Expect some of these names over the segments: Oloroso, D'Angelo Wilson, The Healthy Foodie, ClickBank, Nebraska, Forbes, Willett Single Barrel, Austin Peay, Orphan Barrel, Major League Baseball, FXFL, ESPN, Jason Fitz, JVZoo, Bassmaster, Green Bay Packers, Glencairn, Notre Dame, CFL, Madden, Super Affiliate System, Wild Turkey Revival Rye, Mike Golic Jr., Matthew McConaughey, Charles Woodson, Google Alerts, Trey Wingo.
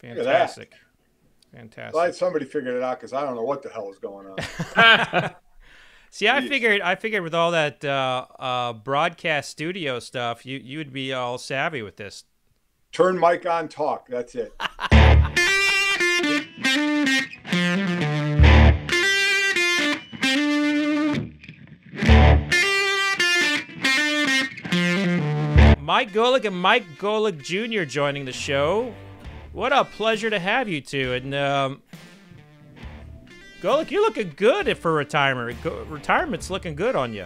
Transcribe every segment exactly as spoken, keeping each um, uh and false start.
Fantastic. Fantastic. Glad somebody figured it out because I don't know what the hell is going on. See, I figured, I figured with all that uh, uh, broadcast studio stuff, you you would be all savvy with this. Turn mic on, talk. That's it. Mike Golic and Mike Golic Junior joining the show. What a pleasure to have you two. And um, Golic, you're looking good for retirement. Retirement's looking good on you.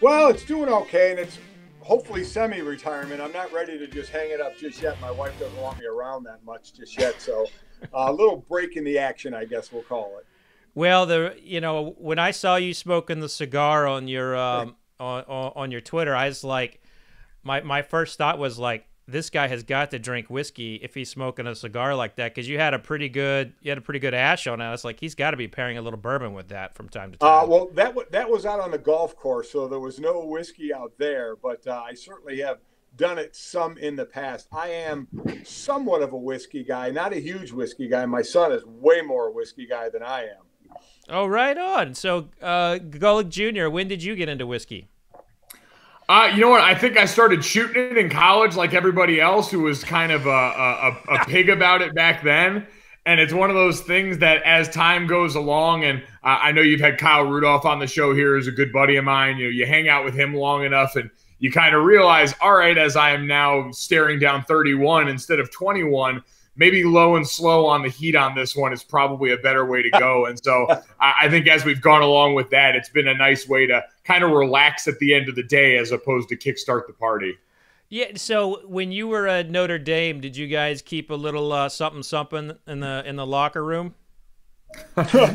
Well, it's doing okay, and it's hopefully semi-retirement. I'm not ready to just hang it up just yet. My wife doesn't want me around that much just yet, so a little break in the action, I guess we'll call it. Well, the you know when I saw you smoking the cigar on your um, on, on your Twitter, I was like. My, my first thought was, like, this guy has got to drink whiskey if he's smoking a cigar like that, because you had a pretty good you had a pretty good ash on it. It's like he's got to be pairing a little bourbon with that from time to time. Uh, well, that that was out on the golf course, so there was no whiskey out there, but uh, I certainly have done it some in the past. I am somewhat of a whiskey guy, not a huge whiskey guy. My son is way more a whiskey guy than I am. Oh, right on. So, uh, Golic Junior, when did you get into whiskey? Uh, you know what? I think I started shooting it in college like everybody else who was kind of a, a, a pig about it back then. And it's one of those things that as time goes along, and uh, I know you've had Kyle Rudolph on the show here, who's a good buddy of mine. You know, you hang out with him long enough and you kind of realize, all right, as I am now staring down thirty-one instead of twenty-one, maybe low and slow on the heat on this one is probably a better way to go. And so I think as we've gone along with that, it's been a nice way to kind of relax at the end of the day as opposed to kickstart the party. Yeah. So when you were at Notre Dame, did you guys keep a little uh, something something in the in the locker room?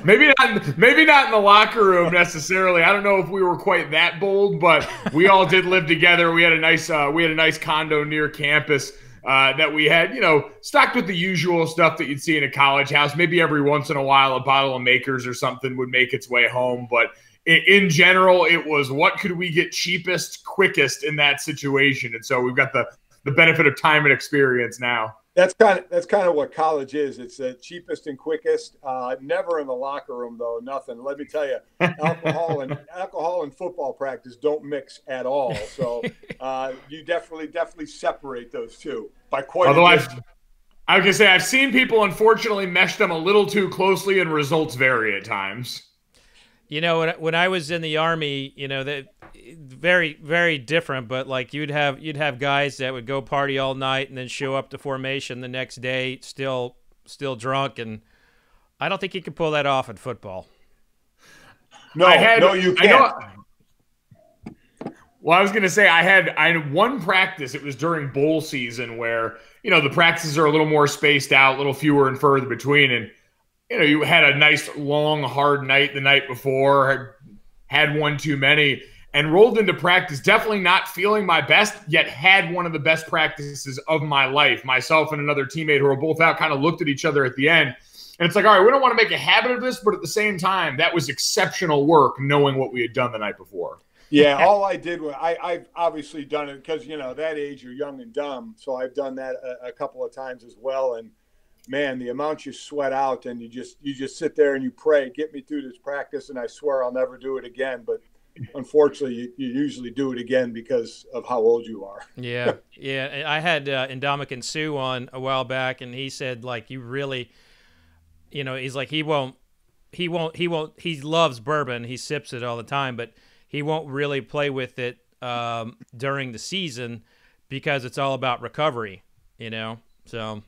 maybe not maybe not in the locker room necessarily. I don't know if we were quite that bold, but we all did live together. We had a nice uh, we had a nice condo near campus. Uh, that we had, you know, stocked with the usual stuff that you'd see in a college house. Maybe every once in a while, a bottle of Maker's or something would make its way home. But it, in general, it was what could we get cheapest, quickest in that situation. And so we've got the, the benefit of time and experience now. That's kind of, that's kind of what college is. It's the cheapest and quickest. Uh, never in the locker room, though, nothing. Let me tell you, alcohol and alcohol and football practice don't mix at all. So uh, you definitely, definitely separate those two. By quite Although I've, I was going to say, I've seen people, unfortunately, mesh them a little too closely, and results vary at times. You know, when, when I was in the Army, you know, that very, very different. But, like, you'd have you'd have guys that would go party all night and then show up to formation the next day still still drunk. And I don't think you could pull that off in football. No, I had, no, you can't. Well, I was going to say I had I had one practice. It was during bowl season where, you know, the practices are a little more spaced out, a little fewer and further between. And, you know, you had a nice, long, hard night the night before, had one too many, and rolled into practice definitely not feeling my best, yet had one of the best practices of my life. Myself and another teammate who were both out kind of looked at each other at the end. And it's like, all right, we don't want to make a habit of this, but at the same time, that was exceptional work knowing what we had done the night before. Yeah, all I did was I, I've obviously done it because, you know, that age you're young and dumb. So I've done that a, a couple of times as well. And, man, the amount you sweat out and you just you just sit there and you pray, get me through this practice, and I swear I'll never do it again. But unfortunately, you, you usually do it again because of how old you are. Yeah, yeah. I had uh, Ndamukong Suh on a while back, and he said, like, you really, you know, he's like, he won't, he won't, he won't, he loves bourbon. He sips it all the time, but he won't really play with it um, during the season because it's all about recovery, you know? So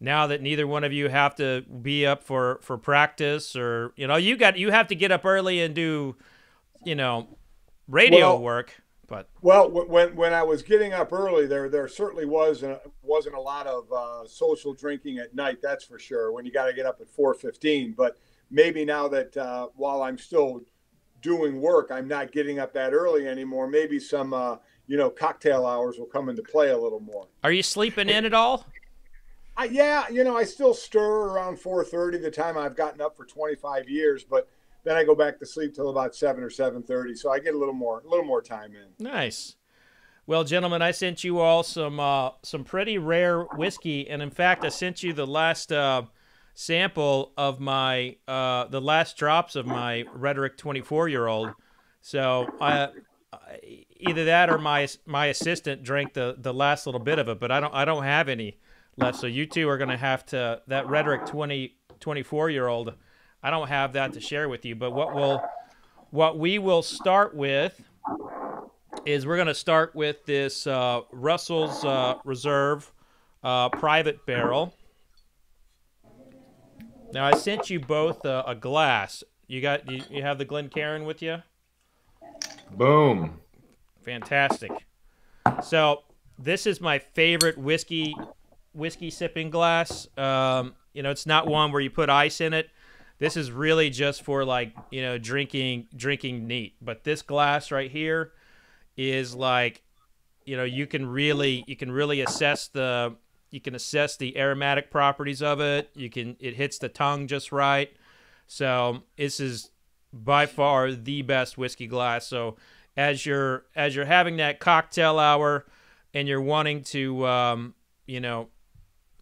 now that neither one of you have to be up for, for practice or, you know, you got, you have to get up early and do, you know, radio well, work. But well, when, when I was getting up early there, there certainly was, a, wasn't a lot of uh, social drinking at night. That's for sure. When you got to get up at four fifteen, but maybe now that uh, while I'm still doing work, I'm not getting up that early anymore. Maybe some, uh, you know, cocktail hours will come into play a little more. Are you sleeping in at all? I, yeah, you know, I still stir around four thirty, the time I've gotten up for twenty-five years, but then I go back to sleep till about seven or seven thirty, so I get a little more, a little more time in. Nice. Well, gentlemen, I sent you all some uh, some pretty rare whiskey, and in fact, I sent you the last uh, sample of my uh, the last drops of my Rhetoric twenty-four-year-old. So I, either that or my my assistant drank the the last little bit of it, but I don't I don't have any left. So you two are going to have to that Rhetoric twenty twenty-four-year-old. I don't have that to share with you, but what we'll what we will start with is we're going to start with this uh, Russell's uh, Reserve uh, Private Barrel. Now I sent you both uh, a glass. You got you, you have the Glencairn with you? Boom. Fantastic. So this is my favorite whiskey whiskey sipping glass. Um, you know, it's not one where you put ice in it. This is really just for, like, you know, drinking drinking neat. But this glass right here is like, you know, you can really you can really assess the you can assess the aromatic properties of it. You can it hits the tongue just right. So this is by far the best whiskey glass. So as you're as you're having that cocktail hour and you're wanting to um, you know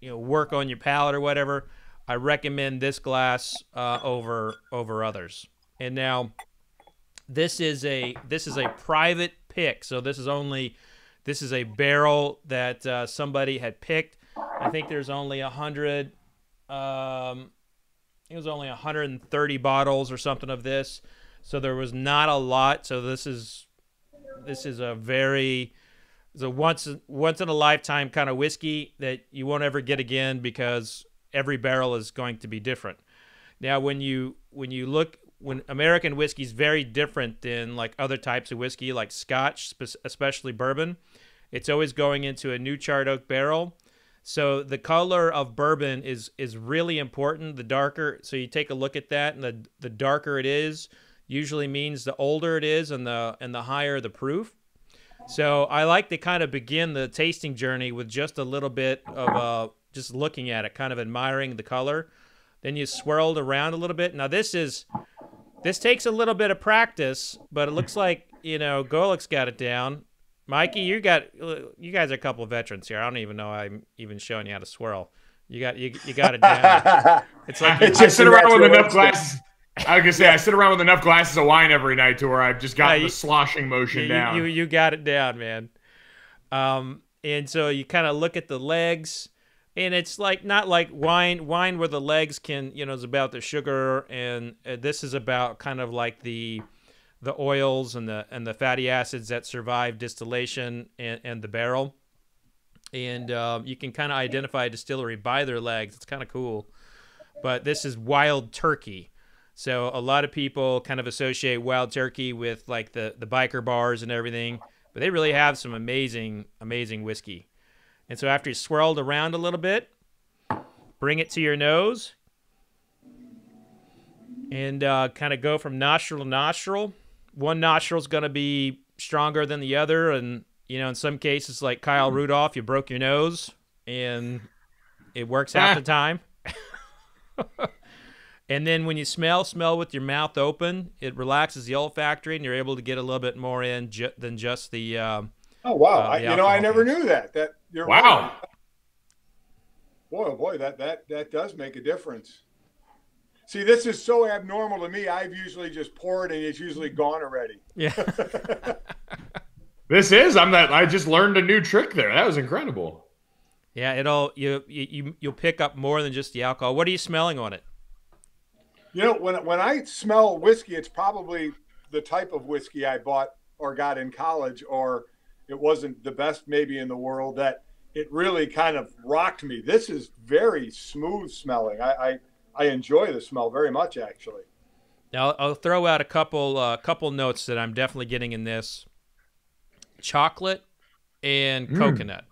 you know work on your palate or whatever, I recommend this glass uh, over over others. And now this is a this is a private pick. So this is only this is a barrel that uh, somebody had picked. I think there's only a hundred. Um, It was only one hundred thirty bottles or something of this, so there was not a lot. So this is this is a very it's a once once in a lifetime kind of whiskey that you won't ever get again, because every barrel is going to be different. Now, when you when you look when American whiskey is very different than like other types of whiskey, like Scotch, especially bourbon. It's always going into a new charred oak barrel. So the color of bourbon is is really important. The darker, so you take a look at that, and the the darker it is, usually means the older it is, and the and the higher the proof. So I like to kind of begin the tasting journey with just a little bit of uh, just looking at it, kind of admiring the color. Then you swirl it around a little bit. Now this is this takes a little bit of practice, but it looks like, you know, Golic's got it down. Mikey, you got you guys are a couple of veterans here. I don't even know I'm even showing you how to swirl. You got you, you got it down. It's like I, I sit around with enough glasses. I was gonna say I sit around with enough glasses of wine every night to where I've just got yeah, the sloshing motion you, down. You you got it down, man. Um, and so you kind of look at the legs, and it's like not like wine wine where the legs can you know is about the sugar, and uh, this is about kind of like the. the oils and the and the fatty acids that survive distillation and, and the barrel. And uh, you can kind of identify a distillery by their legs. It's kind of cool. But this is Wild Turkey. So a lot of people kind of associate Wild Turkey with like the, the biker bars and everything. But they really have some amazing, amazing whiskey. And so after you swirled around a little bit, bring it to your nose. And uh, kind of go from nostril to nostril. One nostril's going to be stronger than the other, and you know, in some cases, like Kyle Rudolph, you broke your nose, and it works half the time. And then when you smell, smell with your mouth open. It relaxes the olfactory, and you're able to get a little bit more in ju than just the. Um, oh wow! Uh, the I, you know, I never knew that. That you're wow. Boy, oh boy, that that that does make a difference. See, this is so abnormal to me. I've usually just poured and it's usually gone already. Yeah. This is. I'm that. I just learned a new trick there. That was incredible. Yeah, it'll you you you'll pick up more than just the alcohol. What are you smelling on it? You know, when when I smell whiskey, it's probably the type of whiskey I bought or got in college, or it wasn't the best maybe in the world. That it really kind of rocked me. This is very smooth smelling. I. I I enjoy the smell very much, actually. Now, I'll throw out a couple uh, couple notes that I'm definitely getting in this. Chocolate and mm. coconut.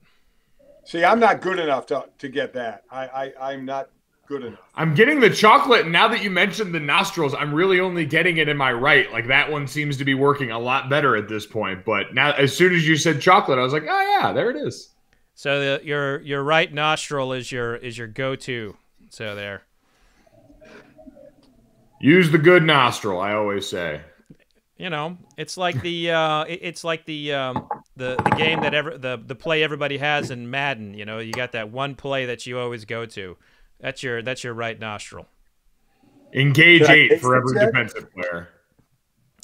See, I'm not good enough to, to get that. I, I, I'm not good enough. I'm getting the chocolate, and now that you mentioned the nostrils, I'm really only getting it in my right. Like, that one seems to be working a lot better at this point. But now, as soon as you said chocolate, I was like, oh, yeah, there it is. So the, your your right nostril is your is your go-to. So there. Use the good nostril, I always say. You know, it's like the uh, it's like the um, the the game that ever the the play everybody has in Madden. You know, you got that one play that you always go to. That's your that's your right nostril. Engage eight for every defensive player.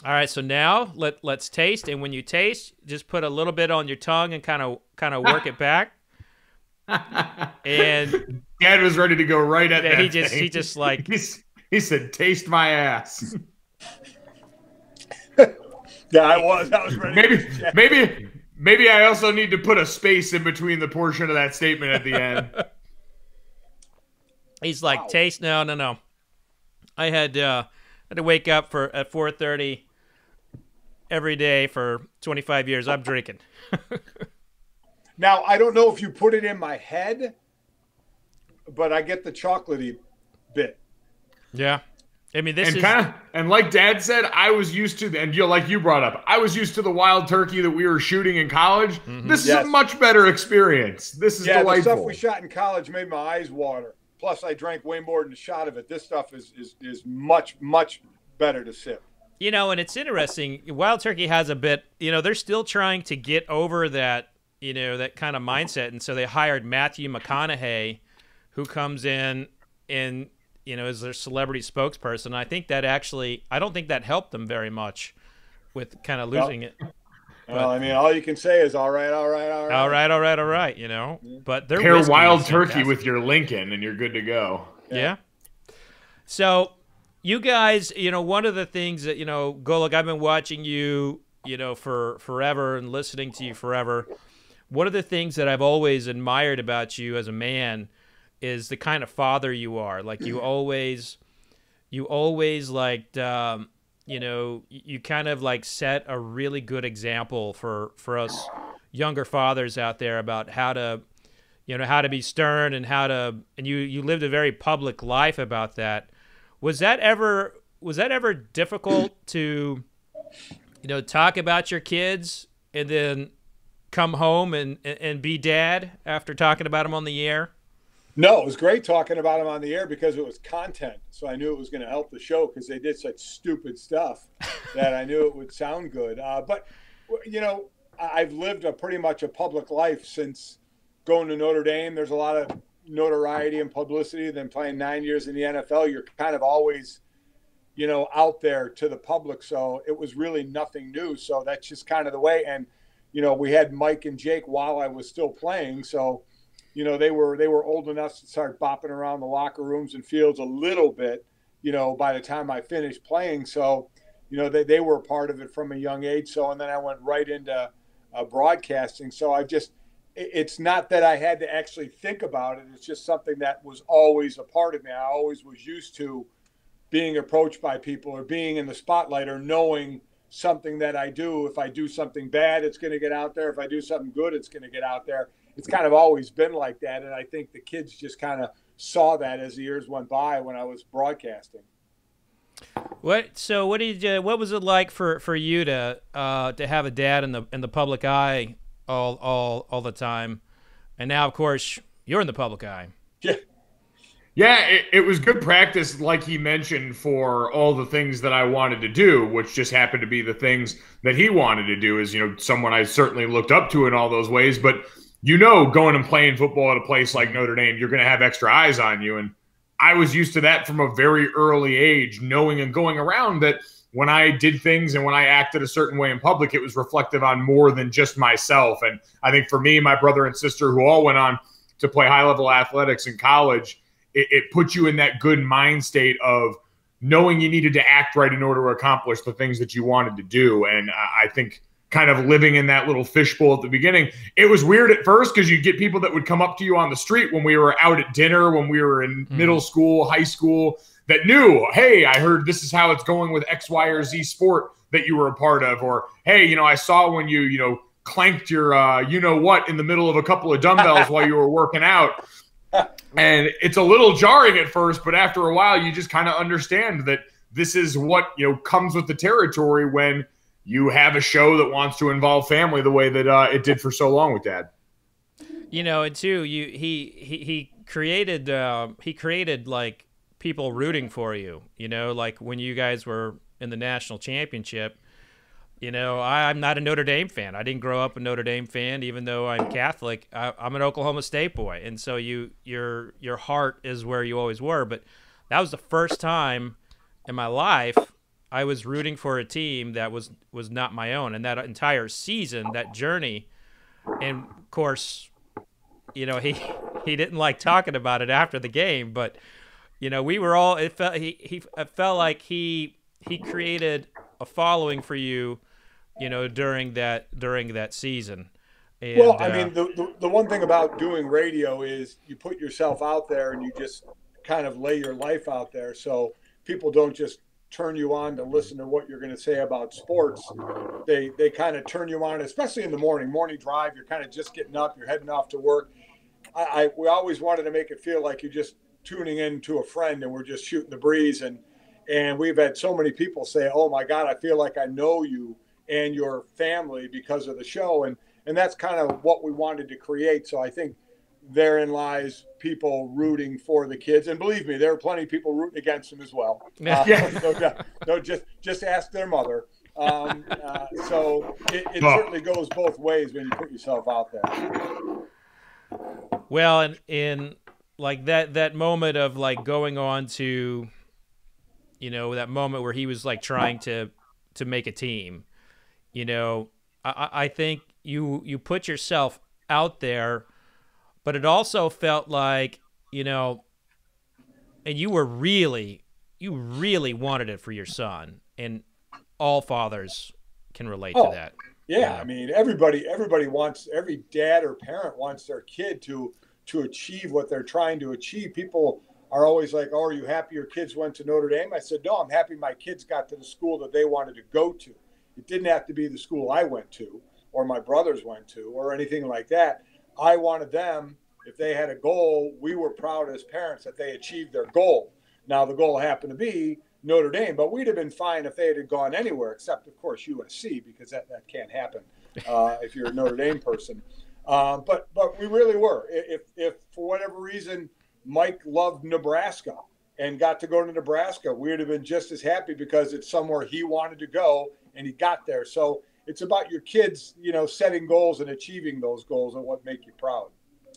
All right, so now let let's taste, and when you taste, just put a little bit on your tongue and kind of kind of work it back. And Dad was ready to go right at that. He just thing. he just like He's, he said, "Taste my ass." Yeah, I was. I was ready. Maybe, maybe, maybe I also need to put a space in between the portion of that statement at the end. He's like, wow. Taste. No, no, no. I had uh, had to wake up for at four thirty every day for twenty five years. I'm drinking. Now I don't know if you put it in my head, but I get the chocolatey bit. Yeah. I mean, this and is kind of, and like Dad said, I was used to, and you like you brought up, I was used to the wild turkey that we were shooting in college. Mm-hmm. This yes. is a much better experience. This is yeah, delightful. The stuff we shot in college made my eyes water. Plus, I drank way more than a shot of it. This stuff is is is much much better to sip. You know, and it's interesting. Wild turkey has a bit. You know, they're still trying to get over that. You know, that kind of mindset, and so they hired Matthew McConaughey, who comes in and. You know, as their celebrity spokesperson. I think that actually, I don't think that helped them very much with kind of losing well, it. But, well, I mean, all you can say is, all right, all right, all right. All right, all right, all right, you know. But they're Pair wild turkey with your Lincoln and you're good to go. Yeah. yeah. So you guys, you know, one of the things that, you know, Golic, I've been watching you, you know, for forever and listening to you forever. One of the things that I've always admired about you as a man is the kind of father you are. Like you always, you always like, um, you know, you kind of like set a really good example for, for us younger fathers out there about how to, you know, how to be stern and how to, and you, you lived a very public life about that. Was that ever, was that ever difficult to, you know, talk about your kids and then come home and, and be dad after talking about them on the air? No, it was great talking about them on the air because it was content. So I knew it was going to help the show because they did such stupid stuff that I knew it would sound good. Uh, but, you know, I've lived a pretty much a public life since going to Notre Dame. There's a lot of notoriety and publicity. Then playing nine years in the N F L, you're kind of always, you know, out there to the public. So it was really nothing new. So that's just kind of the way. And, you know, we had Mike and Jake while I was still playing. So, you know, they were they were old enough to start bopping around the locker rooms and fields a little bit, you know, by the time I finished playing. So, you know, they, they were part of it from a young age. So, and then I went right into uh, broadcasting. So I just, it, it's not that I had to actually think about it. It's just something that was always a part of me. I always was used to being approached by people or being in the spotlight or knowing something that I do. If I do something bad, it's going to get out there. If I do something good, it's going to get out there. It's kind of always been like that, and I think the kids just kind of saw that as the years went by when I was broadcasting. What? So, what did you? What was it like for for you to uh, to have a dad in the in the public eye all all all the time, and now of course you're in the public eye. Yeah, yeah. It, it was good practice, like he mentioned, for all the things that I wanted to do, which just happened to be the things that he wanted to do. Is you know someone I certainly looked up to in all those ways, but. You know, going and playing football at a place like Notre Dame, you're going to have extra eyes on you. And I was used to that from a very early age, knowing and going around that when I did things and when I acted a certain way in public, it was reflective on more than just myself. And I think for me, my brother and sister, who all went on to play high-level athletics in college, it, it put you in that good mind state of knowing you needed to act right in order to accomplish the things that you wanted to do. And I, I think – kind of living in that little fishbowl at the beginning. It was weird at first because you'd get people that would come up to you on the street when we were out at dinner, when we were in mm. middle school, high school, that knew, hey, I heard this is how it's going with X, Y, or Z sport that you were a part of. Or, hey, you know, I saw when you, you know, clanked your uh, you-know-what in the middle of a couple of dumbbells while you were working out. And it's a little jarring at first, but after a while, you just kind of understand that this is what, you know, comes with the territory when – you have a show that wants to involve family the way that uh, it did for so long with Dad. You know, and too, you he he he created uh, he created like people rooting for you. You know, like when you guys were in the national championship, You know, I, I'm not a Notre Dame fan. I didn't grow up a Notre Dame fan, even though I'm Catholic. I, I'm an Oklahoma State boy, and so you, your, your heart is where you always were. But that was the first time in my life I was rooting for a team that was was not my own, and that entire season, that journey, and of course, you know, he he didn't like talking about it after the game, but you know, we were all. It felt he he it felt like he he created a following for you. You know, during that during that season. And, well, I uh, mean, the, the the one thing about doing radio is you put yourself out there and you just kind of lay your life out there, so people don't just turn you on to listen to what you're going to say about sports. They they kind of turn you on, especially in the morning morning drive. You're kind of just getting up, you're heading off to work. I, I we always wanted to make it feel like you're just tuning in to a friend and we're just shooting the breeze. And and we've had so many people say, "Oh my God, I feel like I know you and your family because of the show." And, and that's kind of what we wanted to create. So I think therein lies people rooting for the kids. And believe me, there are plenty of people rooting against them as well. Uh, yeah. no, no, just, just ask their mother. Um, uh, so it, it oh. certainly goes both ways when you put yourself out there. Well, and in like that, that moment of like going on to, you know, that moment where he was like trying to, to make a team. You know, I, I think you you put yourself out there, but it also felt like, you know, and you were really, you really wanted it for your son, and all fathers can relate oh, to that. Yeah, um, I mean, everybody everybody wants, every dad or parent wants their kid to to achieve what they're trying to achieve. People are always like, "Oh, are you happy your kids went to Notre Dame?" I said, "No, I'm happy my kids got to the school that they wanted to go to." It didn't have to be the school I went to or my brothers went to or anything like that. I wanted them, if they had a goal, we were proud as parents that they achieved their goal. Now, the goal happened to be Notre Dame, but we'd have been fine if they had gone anywhere except, of course, U S C, because that, that can't happen uh, if you're a Notre Dame person. Uh, but but we really were. If, if for whatever reason Mike loved Nebraska and got to go to Nebraska, we would have been just as happy because it's somewhere he wanted to go and he got there. So it's about your kids, you know, setting goals and achieving those goals and what make you proud.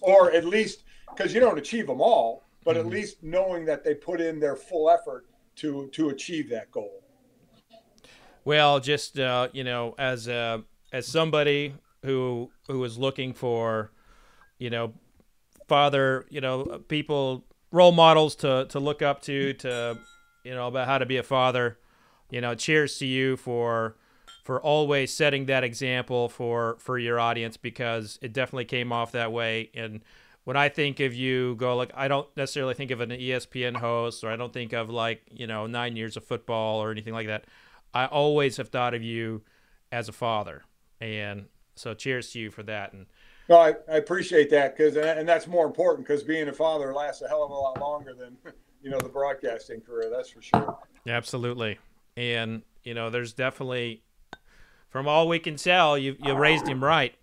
Or at least, because you don't achieve them all, but mm-hmm. at least knowing that they put in their full effort to to achieve that goal. Well, just, uh, you know, as uh, as somebody who who is looking for, you know, father, you know, people, role models to, to look up to, to, you know, about how to be a father. You know, cheers to you for for always setting that example for, for your audience, because it definitely came off that way. And when I think of you, Golic, I don't necessarily think of an E S P N host, or I don't think of like, you know, nine years of football or anything like that. I always have thought of you as a father. And so cheers to you for that. And no, I, I appreciate that, because and that's more important, because being a father lasts a hell of a lot longer than, you know, the broadcasting career. That's for sure. Absolutely. And, you know, there's definitely, from all we can tell, you you raised him right.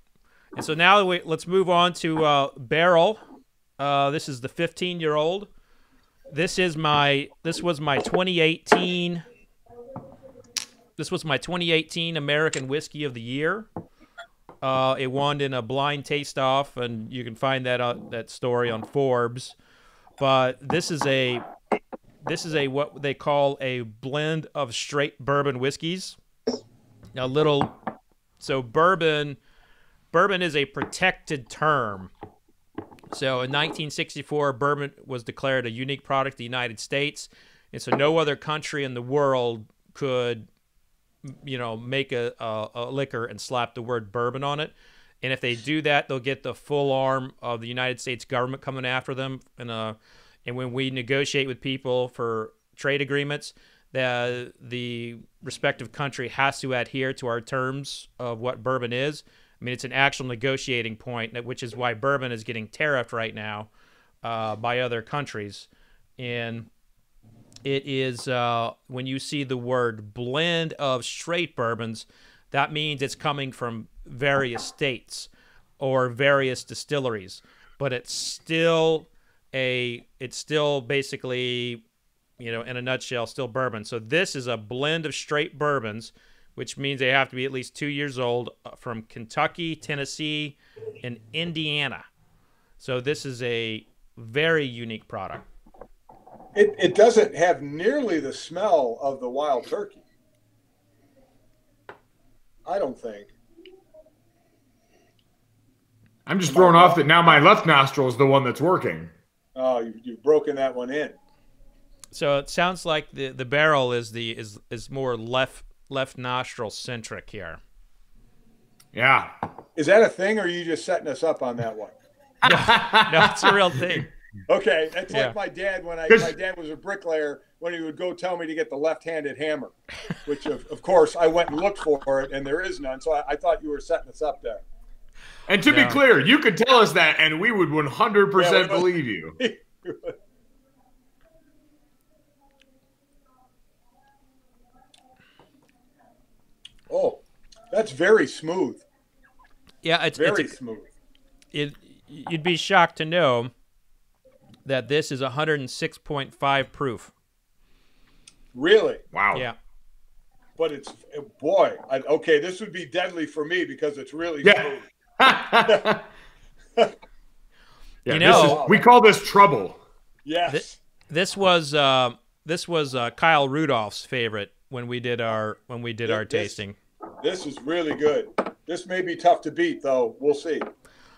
And so now we, let's move on to uh, Barrel. Uh, this is the fifteen-year-old. This is my, this was my twenty eighteen, this was my twenty eighteen American Whiskey of the Year. Uh, it won in a blind taste-off, and you can find that uh, that story on Forbes. But this is a... This is a what they call a blend of straight bourbon whiskeys. A little, so bourbon, bourbon is a protected term. So in nineteen sixty-four, bourbon was declared a unique product of the United States, and so no other country in the world could, you know, make a, a, a liquor and slap the word bourbon on it. And if they do that, they'll get the full arm of the United States government coming after them in a. And when we negotiate with people for trade agreements, the, the respective country has to adhere to our terms of what bourbon is. I mean, it's an actual negotiating point, which is why bourbon is getting tariffed right now uh, by other countries. And it is, uh, when you see the word blend of straight bourbons, that means it's coming from various states or various distilleries, but it's still... a it's still basically, you know, in a nutshell, still bourbon. So this is a blend of straight bourbons which means they have to be at least two years old, from Kentucky, Tennessee, and Indiana. So this is a very unique product. It, it doesn't have nearly the smell of the wild turkey, I don't think. I'm just thrown off that now my left nostril is the one that's working. Oh, you, you've broken that one in. So it sounds like the the barrel is the is is more left left nostril centric here. Yeah. Is that a thing, or are you just setting us up on that one? No, no, it's a real thing. Okay, that's yeah. like my dad when I my dad was a bricklayer, when he would go tell me to get the left-handed hammer, which of, of course I went and looked for it, and there is none. So I, I thought you were setting us up there. And to no. be clear, you could tell us that, and we would one hundred percent yeah, believe you. Oh, that's very smooth. Yeah, it's very it's a, smooth. It, you'd be shocked to know that this is one oh six point five proof. Really? Wow. Yeah. But it's, boy, I, okay, this would be deadly for me because it's really yeah. smooth. yeah, you know, this is, we call this trouble. Yes. Th this was uh, this was uh, Kyle Rudolph's favorite when we did our when we did this, our tasting. This is really good. This may be tough to beat, though. We'll see.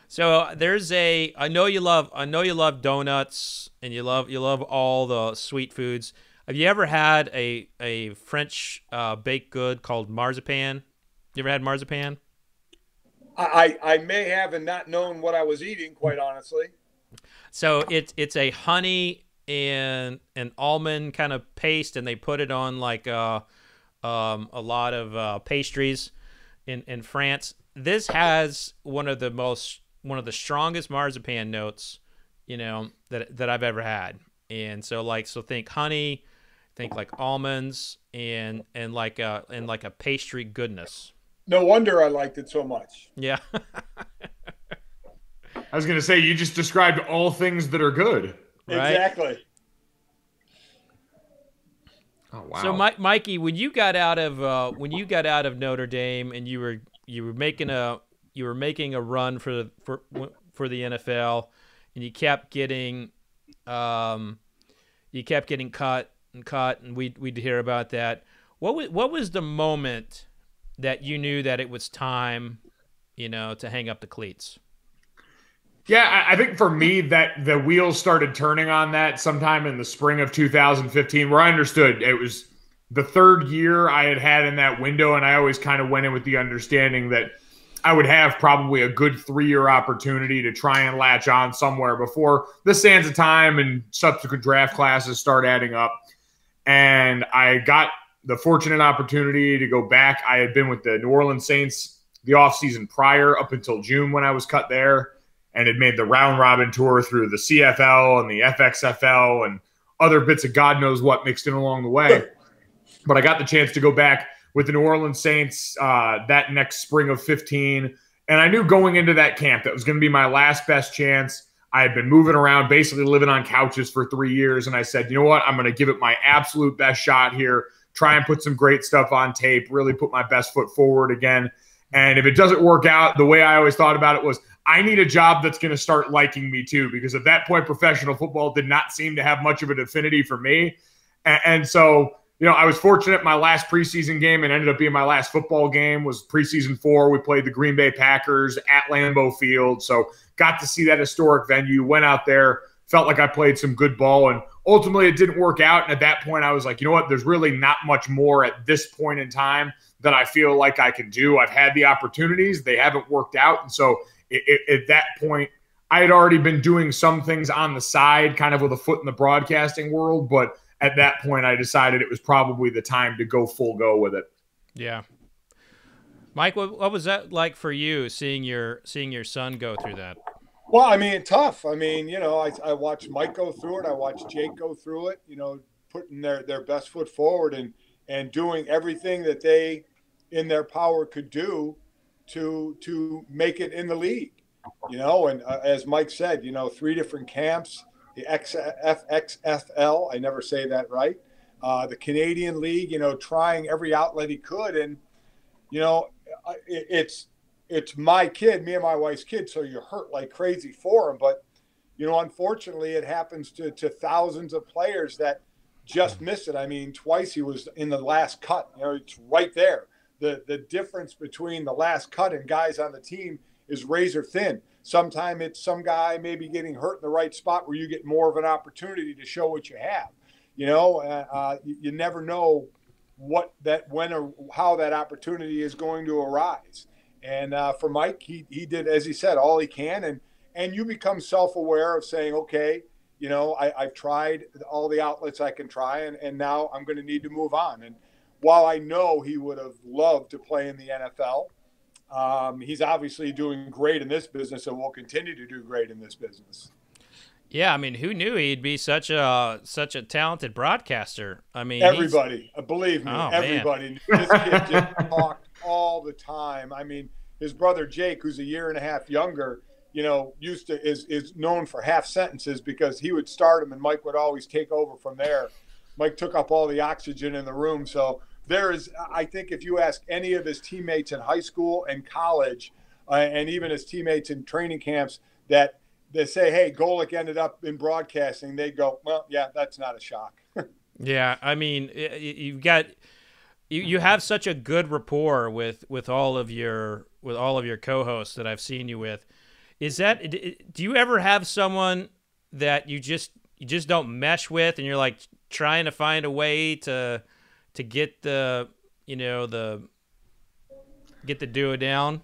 So there's a I know you love I know you love donuts and you love you love all the sweet foods. Have you ever had a a French uh, baked good called marzipan? You ever had marzipan? I, I may have and not known what I was eating, quite honestly. So it's it's a honey and an almond kind of paste, and they put it on like uh, um, a lot of uh, pastries in in France. This has one of the most one of the strongest marzipan notes, you know, that that I've ever had. And so like so think honey, think like almonds, and and like a, and like a pastry goodness. No wonder I liked it so much. Yeah. I was going to say, you just described all things that are good. Right? Exactly. Oh, wow. So, Mike, Mikey, when you got out of uh, when you got out of Notre Dame and you were you were making a you were making a run for for for the N F L, and you kept getting um, you kept getting caught and caught, and we we'd hear about that. What was, what was the moment that you knew that it was time, you know, to hang up the cleats? Yeah, I think for me that the wheels started turning on that sometime in the spring of two thousand fifteen, where I understood it was the third year I had had in that window. And I always kind of went in with the understanding that I would have probably a good three-year opportunity to try and latch on somewhere before the sands of time and subsequent draft classes start adding up. And I got the fortunate opportunity to go back. I had been with the New Orleans Saints the offseason prior up until June when I was cut there, and had made the round-robin tour through the C F L and the F X F L and other bits of God knows what mixed in along the way. But I got the chance to go back with the New Orleans Saints uh, that next spring of fifteen, and I knew going into that camp that was going to be my last best chance. I had been moving around, basically living on couches for three years, and I said, you know what, I'm going to give it my absolute best shot here. Try and put some great stuff on tape, really put my best foot forward again. And if it doesn't work out, the way I always thought about it was, I need a job that's going to start liking me too, because at that point, professional football did not seem to have much of an affinity for me. And so, you know, I was fortunate. My last preseason game, and ended up being my last football game, was preseason four. We played the Green Bay Packers at Lambeau Field. So got to see that historic venue, went out there, felt like I played some good ball, and ultimately it didn't work out. And at that point I was like, you know what, there's really not much more at this point in time that I feel like I can do. I've had the opportunities. They haven't worked out. And so it, it, at that point I had already been doing some things on the side, kind of with a foot in the broadcasting world. But at that point I decided it was probably the time to go full go with it. Yeah. Mike, what, what was that like for you, seeing your, seeing your son go through that? Well, I mean, tough. I mean, you know, I, I watched Mike go through it. I watched Jake go through it, you know, putting their, their best foot forward and, and doing everything that they in their power could do to, to make it in the league, you know. And uh, as Mike said, you know, three different camps, the F X F L, I never say that right, uh, the Canadian League, you know, trying every outlet he could. And you know, it, it's it's my kid, me and my wife's kid, so you're hurt like crazy for him. But, you know, unfortunately, it happens to, to thousands of players that just miss it. I mean, twice he was in the last cut. You know, it's right there. The, the difference between the last cut and guys on the team is razor thin. Sometimes it's some guy maybe getting hurt in the right spot where you get more of an opportunity to show what you have. You know, uh, you, you never know what that, when or how that opportunity is going to arise. And uh, for Mike, he he did, as he said, all he can. And and you become self-aware of saying, okay, you know, I, I've tried all the outlets I can try, and, and now I'm going to need to move on. And while I know he would have loved to play in the N F L, um, he's obviously doing great in this business and will continue to do great in this business. Yeah, I mean, who knew he'd be such a such a talented broadcaster? I mean, everybody, believe me, oh, everybody. This kid just talked all the time. I mean, his brother Jake, who's a year and a half younger, you know, used to is is known for half sentences because he would start him, and Mike would always take over from there. Mike took up all the oxygen in the room. So there is, I think, if you ask any of his teammates in high school and college, uh, and even his teammates in training camps, that they say, hey, Golic ended up in broadcasting, they go, well, yeah, that's not a shock. Yeah, I mean, you've got you, you have such a good rapport with with all of your with all of your co-hosts that I've seen you with. Is that, do you ever have someone that you just you just don't mesh with, and you're like trying to find a way to to get the you know the get the duo down?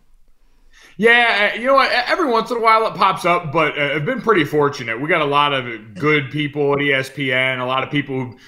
Yeah, you know what? Every once in a while it pops up, but uh, I've been pretty fortunate. We got a lot of good people at E S P N, a lot of people who,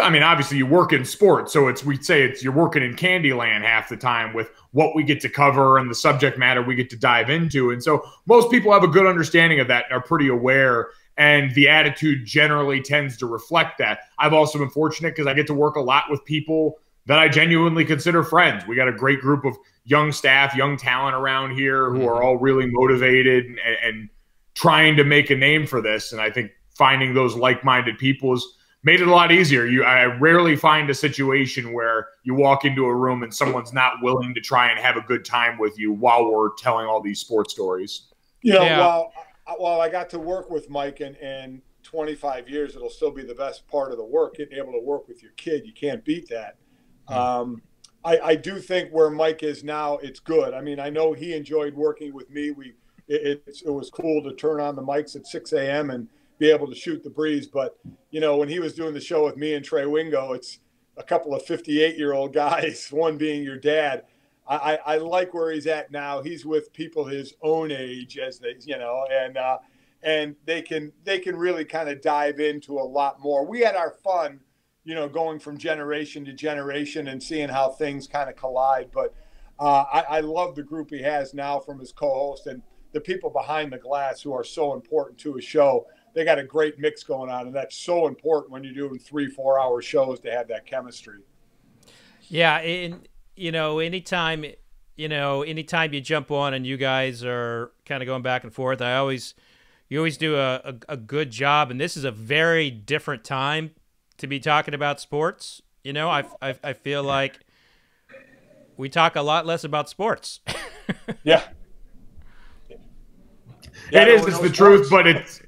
I mean, obviously you work in sports, so it's we'd say it's you're working in candy land half the time with what we get to cover and the subject matter we get to dive into. And so most people have a good understanding of that and are pretty aware, and the attitude generally tends to reflect that. I've also been fortunate because I get to work a lot with people that I genuinely consider friends. We got a great group of young staff, young talent around here who are all really motivated and, and trying to make a name for this. And I think finding those like-minded people has made it a lot easier. You, I rarely find a situation where you walk into a room and someone's not willing to try and have a good time with you while we're telling all these sports stories. You know, yeah. while, while I got to work with Mike and, and twenty-five years, it'll still be the best part of the work, getting able to work with your kid. You can't beat that. Um, I, I do think where Mike is now, it's good. I mean, I know he enjoyed working with me. We, it, it, it was cool to turn on the mics at six A M and be able to shoot the breeze. But, you know, when he was doing the show with me and Trey Wingo, it's a couple of fifty-eight year old guys, one being your dad. I, I, I like where he's at now. He's with people his own age, as they, you know, and, uh, and they can, they can really kind of dive into a lot more. We had our fun, you know, going from generation to generation and seeing how things kind of collide. But uh, I, I love the group he has now from his co-host and the people behind the glass who are so important to his show. They got a great mix going on, and that's so important when you're doing three, four hour shows to have that chemistry. Yeah. And, you know, anytime, you know, anytime you jump on and you guys are kind of going back and forth, I always, you always do a, a, a good job. And this is a very different time to be talking about sports. You know, I, I, I feel like we talk a lot less about sports. Yeah. Yeah, it is, it's the truth, but it's,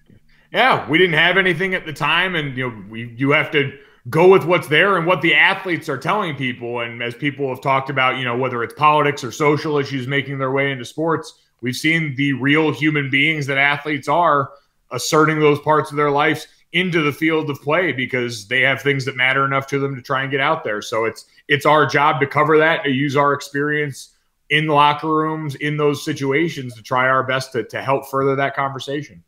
yeah, we didn't have anything at the time, and you know, we, you have to go with what's there and what the athletes are telling people. And as people have talked about, you know, whether it's politics or social issues making their way into sports, we've seen the real human beings that athletes are asserting those parts of their lives into the field of play because they have things that matter enough to them to try and get out there. So it's it's our job to cover that, to use our experience in the locker rooms, in those situations, to try our best to, to help further that conversation.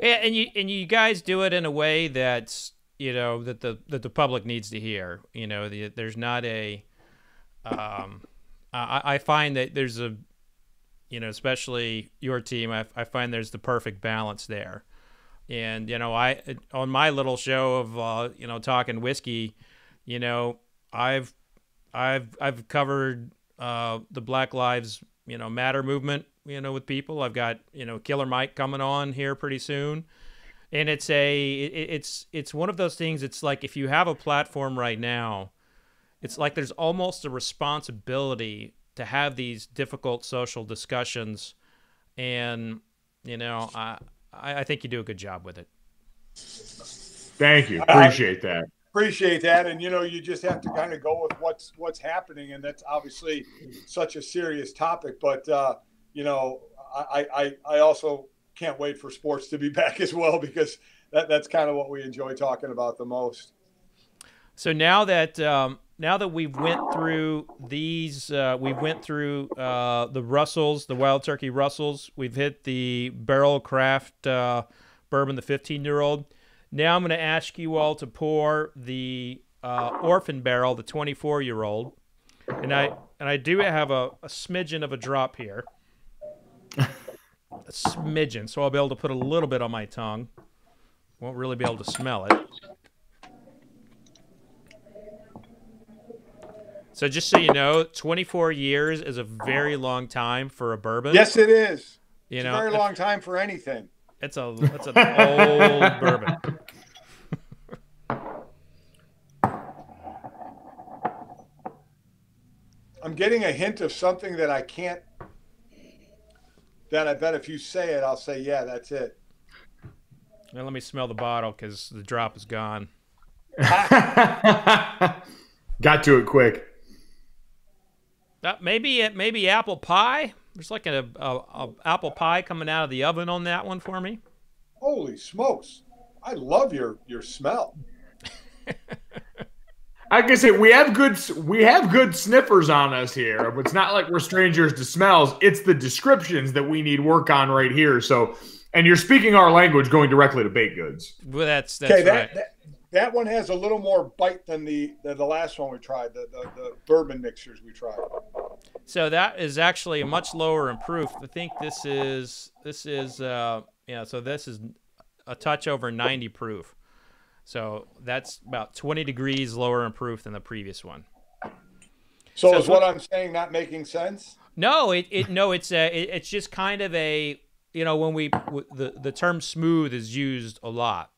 Yeah, and you and you guys do it in a way that's, you know, that the that the public needs to hear. You know, the, there's not a um, I, I find that there's a, you know, especially your team, I, I find there's the perfect balance there. And, you know, I, on my little show of, uh, you know, talking whiskey, you know, I've, I've, I've covered, uh, the Black Lives, you know, Matter movement, you know, with people. I've got, you know, Killer Mike coming on here pretty soon. And it's a, it, it's, it's one of those things. It's like, if you have a platform right now it's like there's almost a responsibility to have these difficult social discussions, and you know, I I think you do a good job with it. Thank you, appreciate that. Appreciate that, and you know, you just have to kind of go with what's what's happening, and that's obviously such a serious topic. But uh, you know, I, I I also can't wait for sports to be back as well, because that that's kind of what we enjoy talking about the most. So now that um, now that we've went through these, uh, we went through uh, the Russell's, the Wild Turkey Russell's. We've hit the Barrel Craft uh, bourbon, the fifteen year old. Now I'm going to ask you all to pour the uh, Orphan Barrel, the twenty-four year old, and I and I do have a, a smidgen of a drop here, a smidgen, so I'll be able to put a little bit on my tongue. Won't really be able to smell it. So just so you know, twenty-four years is a very long time for a bourbon. Yes, it is. You it's know, a very long time for anything. It's a it's an old bourbon. I'm getting a hint of something that I can't. That I bet if you say it, I'll say yeah, that's it. Now let me smell the bottle because the drop is gone. Got to it quick. Uh, maybe it maybe apple pie. There's like an a, a apple pie coming out of the oven on that one for me. Holy smokes. I love your, your smell. I can say we have good we have good sniffers on us here, but it's not like we're strangers to smells. It's the descriptions that we need work on right here. So, and you're speaking our language going directly to baked goods. Well, that's that's okay, that, right. That, that one has a little more bite than the the, the last one we tried, the, the, the bourbon mixers we tried. So that is actually a much lower in proof. I think this is this is uh, you know, so this is a touch over ninety proof. So that's about twenty degrees lower in proof than the previous one. So, so is what I'm saying not making sense? No, it, it no it's a, it, it's just kind of a, you know, when we w the the term smooth is used a lot,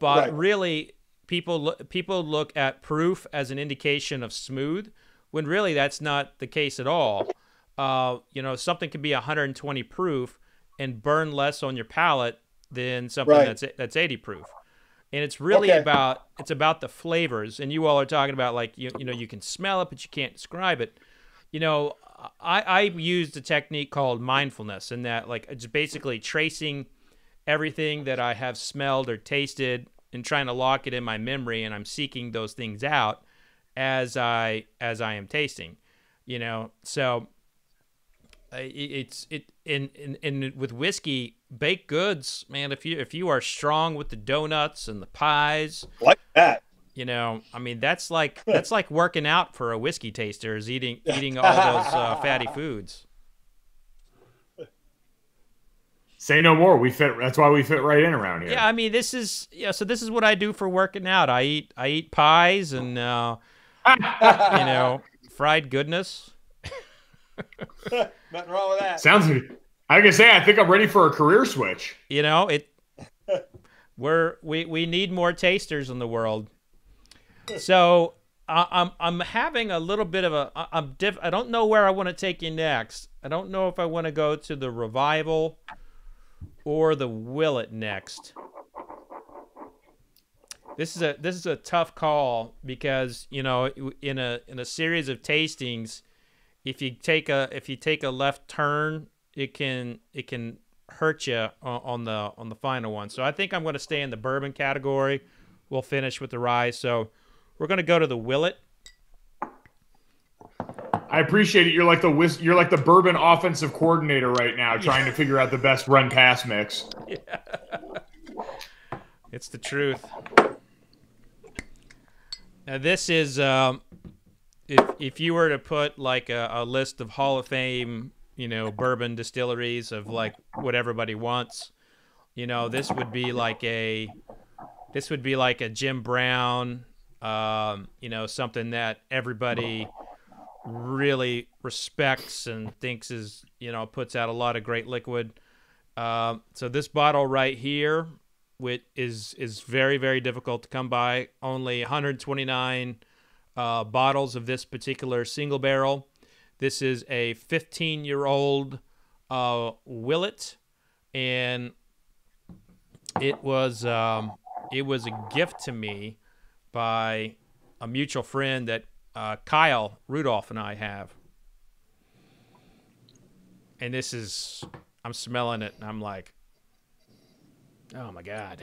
but right. really people lo people look at proof as an indication of smooth, when really that's not the case at all. Uh, you know, something can be one hundred twenty proof and burn less on your palate than something right. that's that's eighty proof. And it's really okay. about it's about the flavors. And you all are talking about like you you know you can smell it but you can't describe it. You know, I I used a technique called mindfulness, in that like it's basically tracing everything that I have smelled or tasted and trying to lock it in my memory, and I'm seeking those things out as I as I am tasting, you know. So uh, it, it's it in, in in with whiskey, baked goods, man. If you if you are strong with the donuts and the pies, like that, you know, I mean, that's like that's like working out for a whiskey taster, is eating eating all those uh, fatty foods. Say no more. We fit. That's why we fit right in around here. Yeah, I mean, this is yeah. So this is what I do for working out. I eat I eat pies and. Uh, you know, fried goodness. Nothing wrong with that. Sounds good. I can say I think I'm ready for a career switch. You know, it we're we we need more tasters in the world. So I, I'm I'm having a little bit of a I'm diff, I don't know where I want to take you next. I don't know if I want to go to the Revival or the Willett next. This is a this is a tough call, because you know, in a in a series of tastings, if you take a if you take a left turn, it can it can hurt you on the on the final one. So I think I'm going to stay in the bourbon category. We'll finish with the rye. So we're going to go to the Willett. I appreciate it. You're like the you're like the bourbon offensive coordinator right now, trying yeah. to figure out the best run pass mix. Yeah. It's the truth. Now this is, um, if if you were to put like a, a list of Hall of Fame, you know, bourbon distilleries of like what everybody wants, you know, this would be like a, this would be like a Jim Brown, um, you know, something that everybody really respects and thinks is, you know, puts out a lot of great liquid. Um, so this bottle right here, which is is very very difficult to come by, only one hundred twenty-nine uh, bottles of this particular single barrel. This is a fifteen-year-old uh, Willett, and it was um, it was a gift to me by a mutual friend that uh, Kyle Rudolph and I have. And this is, I'm smelling it, and I'm like, oh my God.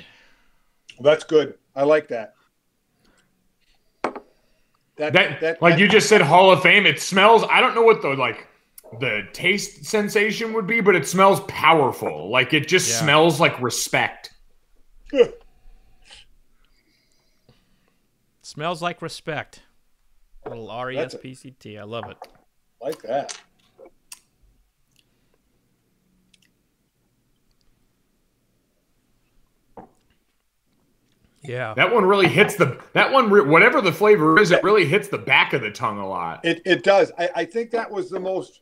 Well, that's good. I like that. That, that, that like that, you just said, Hall of Fame. It smells. I don't know what the like the taste sensation would be, but it smells powerful. Like it just yeah. smells like respect. Smells like respect. A little R E S P C T. I love it. Like that. Yeah, that one really hits the that one whatever the flavor is, it really hits the back of the tongue a lot. It it does. I, I think that was the most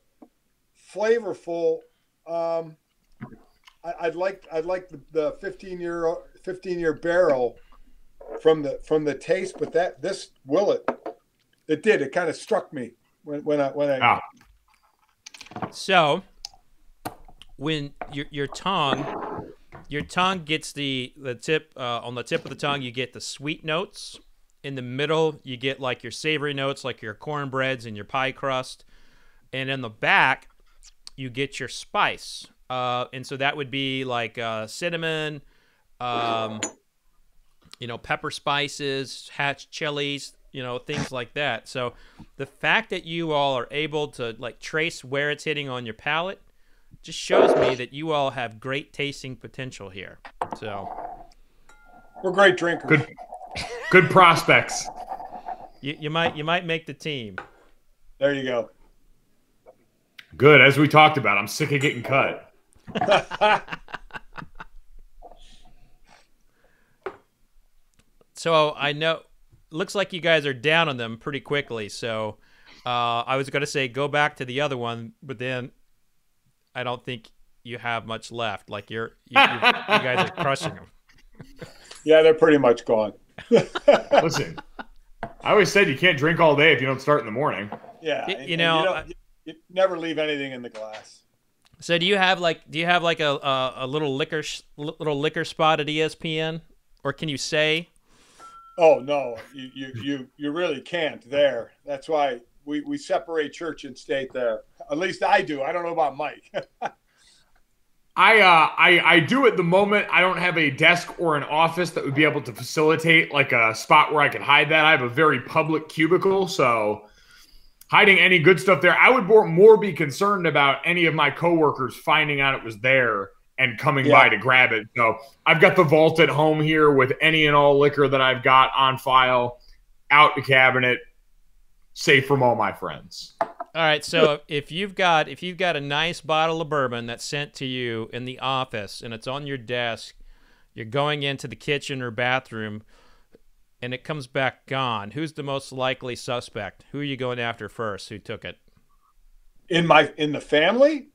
flavorful. Um, I, I'd like I'd like the, the fifteen year fifteen year barrel from the from the taste, but that this Willett it did it kind of struck me when when I when I. Oh. So when your your tongue. Your tongue gets the, the tip, uh, on the tip of the tongue, you get the sweet notes. In the middle, you get like your savory notes, like your cornbreads and your pie crust. And in the back, you get your spice. Uh, and so that would be like uh, cinnamon, um, you know, pepper spices, hatch chilies, you know, things like that. So the fact that you all are able to like trace where it's hitting on your palate just shows me that you all have great tasting potential here. So we're great drinkers. Good, good prospects. You, you might you might make the team. There you go. Good, as we talked about, I'm sick of getting cut. So I know, looks like you guys are down on them pretty quickly. So uh, I was going to say go back to the other one, but then I don't think you have much left. Like you're, you, you, you guys are crushing them. Yeah, they're pretty much gone. Listen, I always said you can't drink all day if you don't start in the morning. Yeah, you, and, you know, and you, don't, you, you never leave anything in the glass. So do you have like, do you have like a a, a little liquor little liquor spot at E S P N, or can you say? Oh no, you you you, you really can't there. That's why. We, we separate church and state there. At least I do. I don't know about Mike. I, uh, I I do at the moment. I don't have a desk or an office that would be able to facilitate like a spot where I could hide that. I have a very public cubicle, so hiding any good stuff there. I would more, more be concerned about any of my coworkers finding out it was there and coming yeah. by to grab it. So I've got the vault at home here with any and all liquor that I've got on file out the cabinet. Safe from all my friends. All right, so if you've got if you've got a nice bottle of bourbon that's sent to you in the office and it's on your desk, you're going into the kitchen or bathroom, and it comes back gone. Who's the most likely suspect? Who are you going after first? Who took it? In my in the family?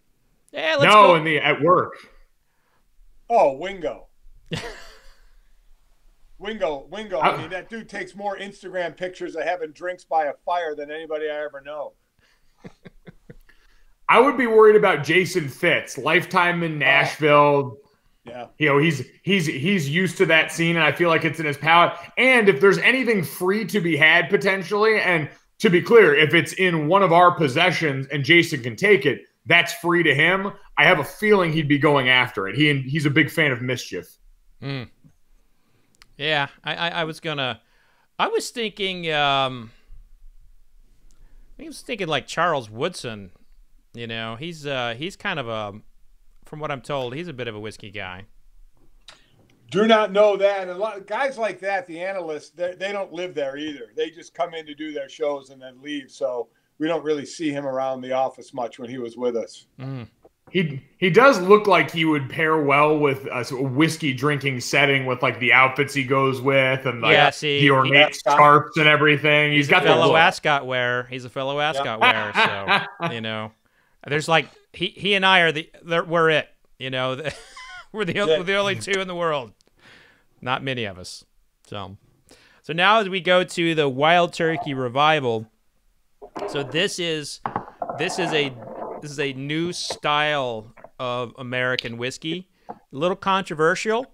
Yeah, let's no, go. in the at work. Oh, Wingo. Wingo, Wingo. I mean, that dude takes more Instagram pictures of having drinks by a fire than anybody I ever know. I would be worried about Jason Fitz, lifetime in Nashville. Yeah, you know he's he's he's used to that scene, and I feel like it's in his palate. And if there's anything free to be had potentially, and to be clear, if it's in one of our possessions and Jason can take it, that's free to him. I have a feeling he'd be going after it. He he's a big fan of mischief. Hmm. Yeah, I, I, I was gonna, I was thinking, um, I was thinking like Charles Woodson, you know, he's uh, he's kind of a, from what I'm told, he's a bit of a whiskey guy. Do not know that, and a lot of guys like that, the analysts, they, they don't live there either. They just come in to do their shows and then leave. So we don't really see him around the office much when he was with us. Mm. He he does look like he would pair well with a whiskey drinking setting with like the outfits he goes with and like yeah, see, the ornate scarps and everything. He's, he's got a fellow the ascot wearer. He's a fellow ascot yeah. wearer, so you know, there's like he he and I are the we're it. You know, the, we're the yeah. we're the only two in the world. Not many of us. So So now as we go to the Wild Turkey Revival, so this is this is a this is a new style of American whiskey, a little controversial.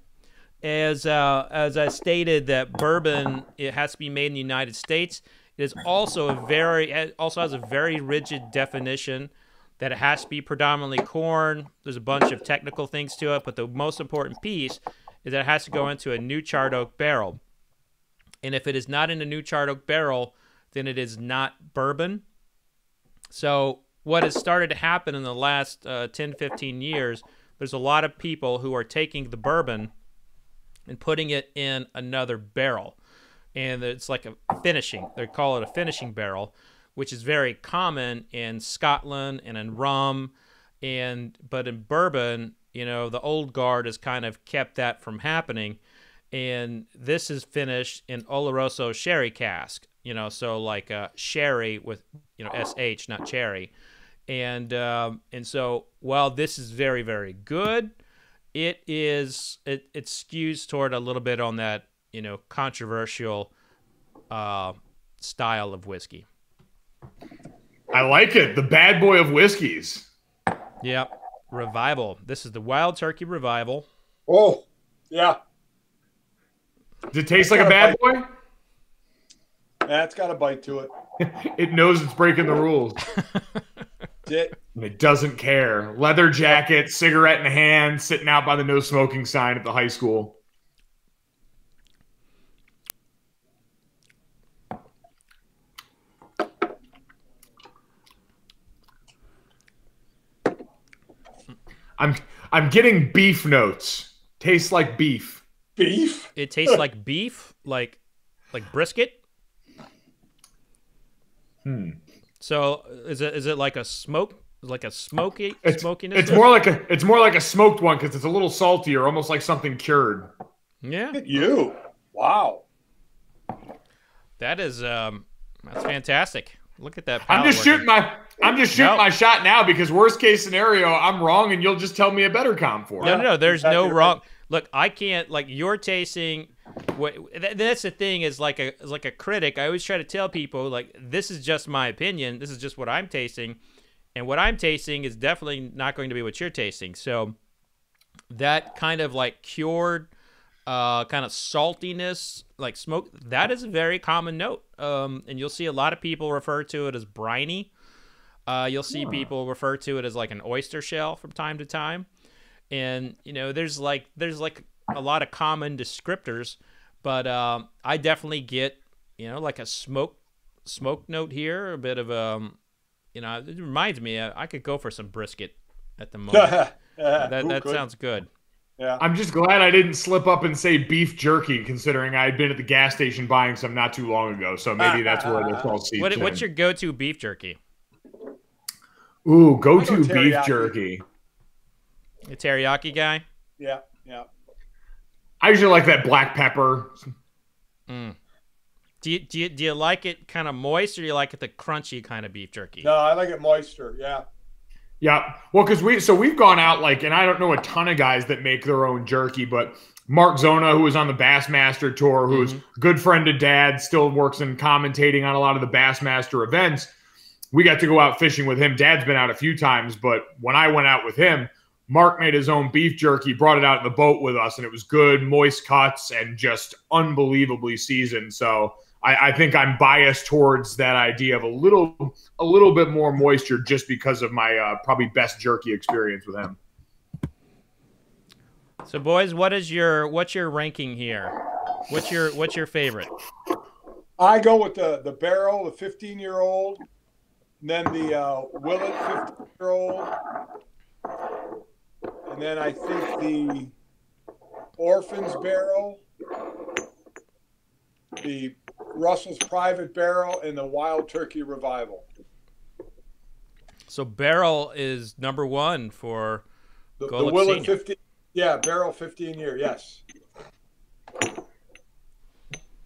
As uh, as I stated, that bourbon, it has to be made in the United States. It is also a very it also has a very rigid definition that it has to be predominantly corn. There's a bunch of technical things to it, but the most important piece is that it has to go into a new charred oak barrel. And if it is not in a new charred oak barrel, then it is not bourbon. So what has started to happen in the last uh, ten, fifteen years, there's a lot of people who are taking the bourbon and putting it in another barrel. And it's like a finishing. They call it a finishing barrel, which is very common in Scotland and in rum. And but in bourbon, you know, the old guard has kind of kept that from happening. And this is finished in Oloroso sherry cask, you know, so like uh, sherry with, you know, S H, not cherry. And, um, and so while this is very, very good, it is, it, it skews toward a little bit on that, you know, controversial uh, style of whiskey. I like it. The bad boy of whiskeys. Yep. Revival. This is the Wild Turkey Revival. Oh, yeah. Does it taste it's like a bad boy? Yeah, it's got a bite to it. It knows it's breaking the rules. it. it doesn't care. Leather jacket, cigarette in hand, sitting out by the no smoking sign at the high school. I'm I'm getting beef notes. Tastes like beef. Beef? It tastes like beef, like like brisket. Hmm. So is it is it like a smoke like a smoky it's, smokiness? It's more like a it's more like a smoked one because it's a little saltier, almost like something cured. Yeah. Look at you. Wow. That is um that's fantastic. Look at that. I'm just working. shooting my I'm just shooting nope. my shot now because worst case scenario, I'm wrong and you'll just tell me a better com for it. No, no, no, there's exactly no wrong. Right. Look, I can't like you're tasting what that's the thing is like a is like a critic. I always try to tell people like this is just my opinion. This is just what I'm tasting. And what I'm tasting is definitely not going to be what you're tasting. So that kind of like cured uh kind of saltiness, like smoke, that is a very common note. Um and you'll see a lot of people refer to it as briny. Uh you'll see yeah. people refer to it as like an oyster shell from time to time. And you know, there's like there's like a lot of common descriptors, but um I definitely get, you know, like a smoke smoke note here, a bit of um you know, it reminds me I, I could go for some brisket at the moment. uh, that Ooh, that good. sounds good. Yeah. I'm just glad I didn't slip up and say beef jerky, considering I had been at the gas station buying some not too long ago. So maybe that's where they're called seeds. What, what's your go-to beef jerky? Ooh, go-to go beef jerky. A teriyaki guy? Yeah, yeah. I usually like that black pepper. Mm. Do you do you, do you like it kind of moist, or do you like it the crunchy kind of beef jerky? No, I like it moister. Yeah. Yeah, well, because we so we've gone out like, and I don't know a ton of guys that make their own jerky, but Mark Zona, who was on the Bassmaster tour, who's mm-hmm. good friend to Dad, still works in commentating on a lot of the Bassmaster events. We got to go out fishing with him. Dad's been out a few times, but when I went out with him, Mark made his own beef jerky, brought it out in the boat with us, and it was good, moist cuts, and just unbelievably seasoned. So I, I think I'm biased towards that idea of a little, a little bit more moisture, just because of my uh, probably best jerky experience with him. So, boys, what is your what's your ranking here? What's your what's your favorite? I go with the the barrel, the fifteen year old, and then the uh, Willett fifteen year old, and then I think the Orphan's barrel, the Russell's Private Barrel, and the Wild Turkey Revival. So barrel is number one for the, the Willett fifteen. Yeah, barrel fifteen year. Yes.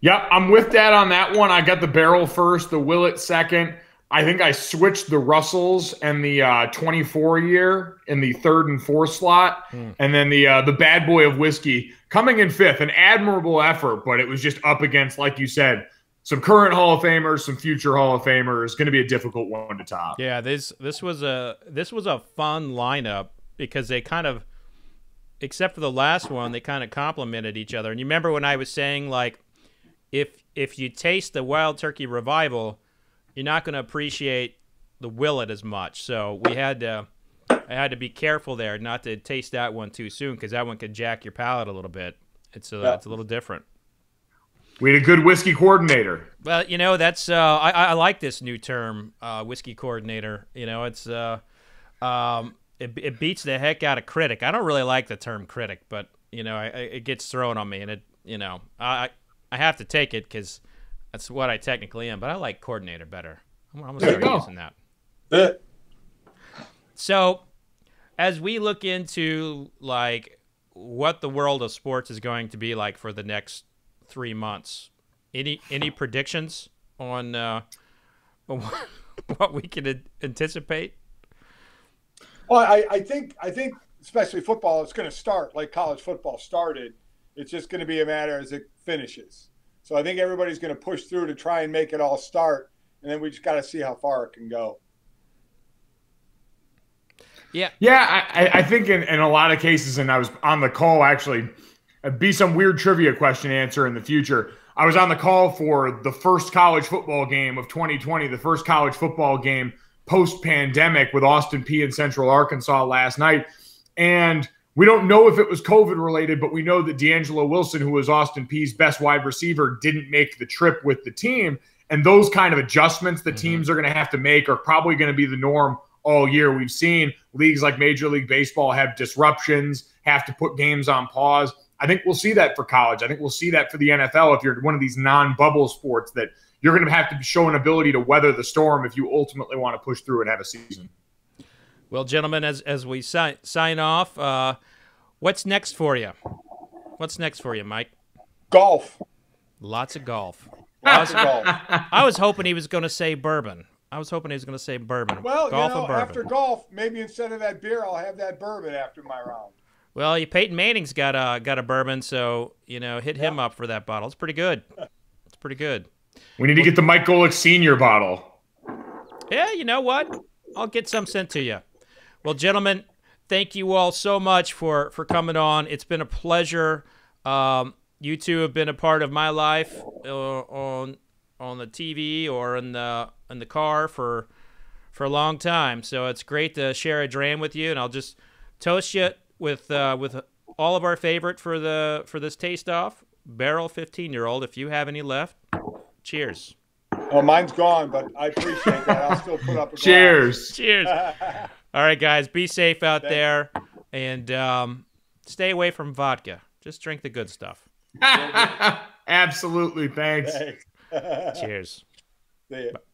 Yep, I'm with Dad on that one. I got the barrel first, the Willett second, I think I switched the Russell's and the uh, twenty-four year in the third and fourth slot. Mm. And then the uh, the bad boy of whiskey coming in fifth, an admirable effort, but it was just up against, like you said, some current Hall of Famers, some future Hall of Famers. Going to be a difficult one to top. Yeah, this this was a this was a fun lineup because they kind of, except for the last one, they kind of complemented each other. And you remember when I was saying, like, if if you taste the Wild Turkey Revival, you're not going to appreciate the Willett as much. So we had to, I had to be careful there not to taste that one too soon because that one could jack your palate a little bit. It's a, yeah. it's a little different. We had a good whiskey coordinator. Well, you know, that's uh, I, I like this new term, uh, whiskey coordinator. You know, it's uh, um, it, it beats the heck out of critic. I don't really like the term critic, but you know, I, I, it gets thrown on me, and it you know, I I have to take it because that's what I technically am. But I like coordinator better. I'm almost start using that. Yeah. So, as we look into like what the world of sports is going to be like for the next three months, any any predictions on uh, what we can anticipate? Well, I, I think I think especially football, it's going to start like college football started. It's just going to be a matter as it finishes. So I think everybody's going to push through to try and make it all start, and then we just got to see how far it can go. Yeah, yeah, I, I think in, in a lot of cases, and I was on the call actually. Be some weird trivia question answer in the future. I was on the call for the first college football game of twenty twenty, the first college football game post-pandemic with Austin Peay in Central Arkansas last night. And we don't know if it was COVID-related, but we know that D'Angelo Wilson, who was Austin Peay's best wide receiver, didn't make the trip with the team. And those kind of adjustments the mm-hmm. teams are going to have to make are probably going to be the norm all year. We've seen leagues like Major League Baseball have disruptions, have to put games on pause. I think we'll see that for college. I think we'll see that for the N F L if you're one of these non-bubble sports that you're going to have to show an ability to weather the storm if you ultimately want to push through and have a season. Well, gentlemen, as as we si- sign off, uh, what's next for you? What's next for you, Mike? Golf. Lots of golf. Lots of golf. I was hoping he was going to say bourbon. I was hoping he was going to say bourbon. Well, golf you know, bourbon. After golf, maybe instead of that beer, I'll have that bourbon after my round. Well, Peyton Manning's got a got a bourbon, so you know, hit him up for that bottle. It's pretty good. It's pretty good. We need to get the Mike Golic Senior bottle. Yeah, you know what? I'll get some sent to you. Well, gentlemen, thank you all so much for for coming on. It's been a pleasure. Um, you two have been a part of my life uh, on on the T V or in the in the car for for a long time. So it's great to share a dram with you, and I'll just toast you with uh, with all of our favorite for the for this taste off, Barrel fifteen year old. If you have any left, cheers. Well, mine's gone, but I appreciate that. I'll still put up a cheers. Glass. Cheers. All right, guys, be safe out Thanks. there, and um, stay away from vodka. Just drink the good stuff. Absolutely. Thanks. Thanks. Cheers. See ya. Bye.